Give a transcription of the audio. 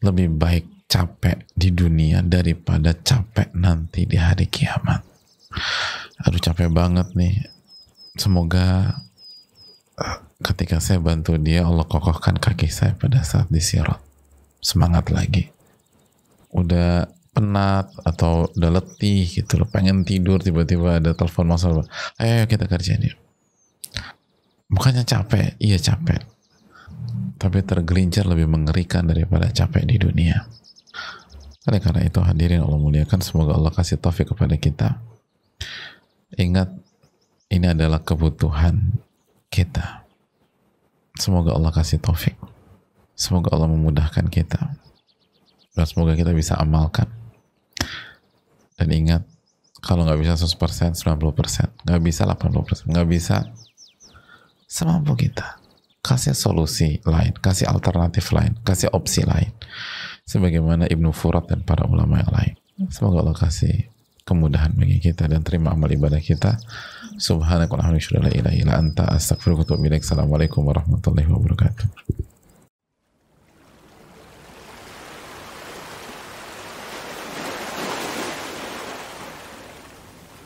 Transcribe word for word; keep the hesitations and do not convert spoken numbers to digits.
lebih baik capek di dunia daripada capek nanti di hari kiamat. Aduh, capek banget nih. Semoga ketika saya bantu dia, Allah kokohkan kaki saya pada saat di sirat. Semangat lagi. Udah penat atau udah letih gitu loh, pengen tidur, tiba-tiba ada telepon masuk, ayo kita kerjain yuk. Bukannya capek, iya capek, tapi tergelincir lebih mengerikan daripada capek di dunia. Oleh karena itu hadirin Allah muliakan, semoga Allah kasih taufik kepada kita. Ingat, ini adalah kebutuhan kita. Semoga Allah kasih taufik, semoga Allah memudahkan kita, dan semoga kita bisa amalkan. Dan ingat, kalau nggak bisa seratus persen, sembilan puluh persen, nggak bisa delapan puluh persen, nggak bisa, semampu kita. Kasih solusi lain, kasih alternatif lain, kasih opsi lain, sebagaimana Ibnu Furat dan para ulama yang lain. Semoga Allah kasih kemudahan bagi kita dan terima amal ibadah kita. Subhanakallahumma wa bihamdika, la ilaha illa anta, astaghfiruka wa atubu ilaik. Assalamualaikum warahmatullahi wabarakatuh.